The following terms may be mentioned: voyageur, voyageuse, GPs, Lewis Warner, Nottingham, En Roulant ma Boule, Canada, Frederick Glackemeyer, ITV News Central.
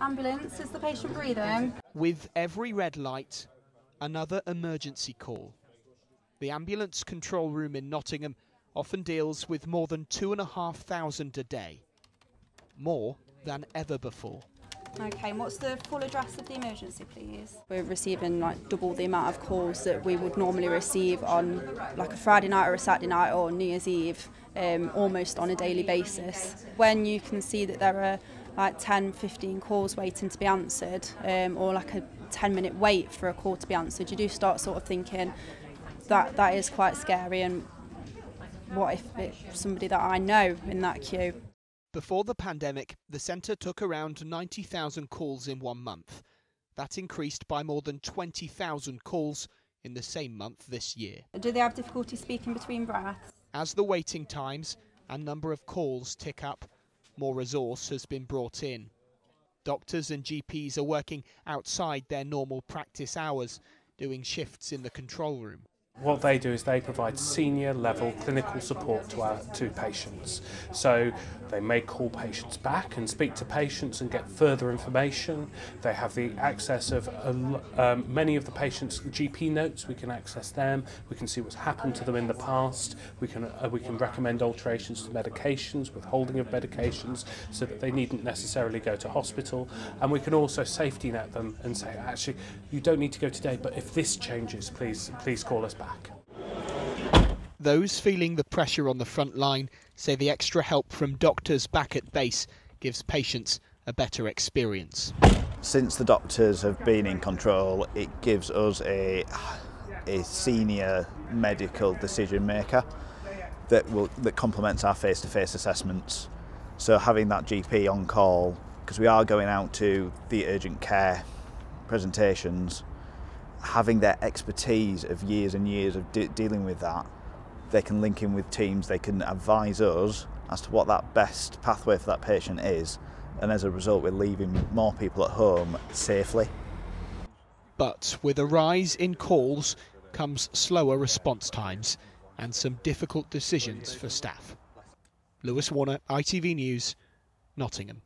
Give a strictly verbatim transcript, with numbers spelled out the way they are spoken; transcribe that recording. Ambulance, is the patient breathing? With every red light, another emergency call. The ambulance control room in Nottingham often deals with more than two and a half thousand a day, more than ever before. Okay, and what's the full address of the emergency, please? We're receiving like double the amount of calls that we would normally receive on like a Friday night or a Saturday night or New Year's Eve, um, almost on a daily basis. When you can see that there are like ten, fifteen calls waiting to be answered, um, or like a ten minute wait for a call to be answered, you do start sort of thinking that that is quite scary, and what if it's somebody that I know in that queue? Before the pandemic, the centre took around ninety thousand calls in one month. That increased by more than twenty thousand calls in the same month this year. Do they have difficulty speaking between breaths? As the waiting times and number of calls tick up, more resource has been brought in. Doctors and G Ps are working outside their normal practice hours, doing shifts in the control room. What they do is they provide senior level clinical support to, our, to patients. So they may call patients back and speak to patients and get further information. They have the access of a, um, many of the patients' G P notes. We can access them, we can see what's happened to them in the past, we can, uh, we can recommend alterations to medications, withholding of medications so that they needn't necessarily go to hospital. And we can also safety net them and say, actually, you don't need to go today, but if this changes, please, please call us back. Those feeling the pressure on the front line say the extra help from doctors back at base gives patients a better experience. Since the doctors have been in control, it gives us a, a senior medical decision maker that will that complements our face-to-face assessments. So having that G P on call, because we are going out to the urgent care presentations, having their expertise of years and years of de dealing with that, they can link in with teams, they can advise us as to what that best pathway for that patient is, and as a result we're leaving more people at home safely. But with a rise in calls comes slower response times and some difficult decisions for staff. Lewis Warner, I T V News, Nottingham.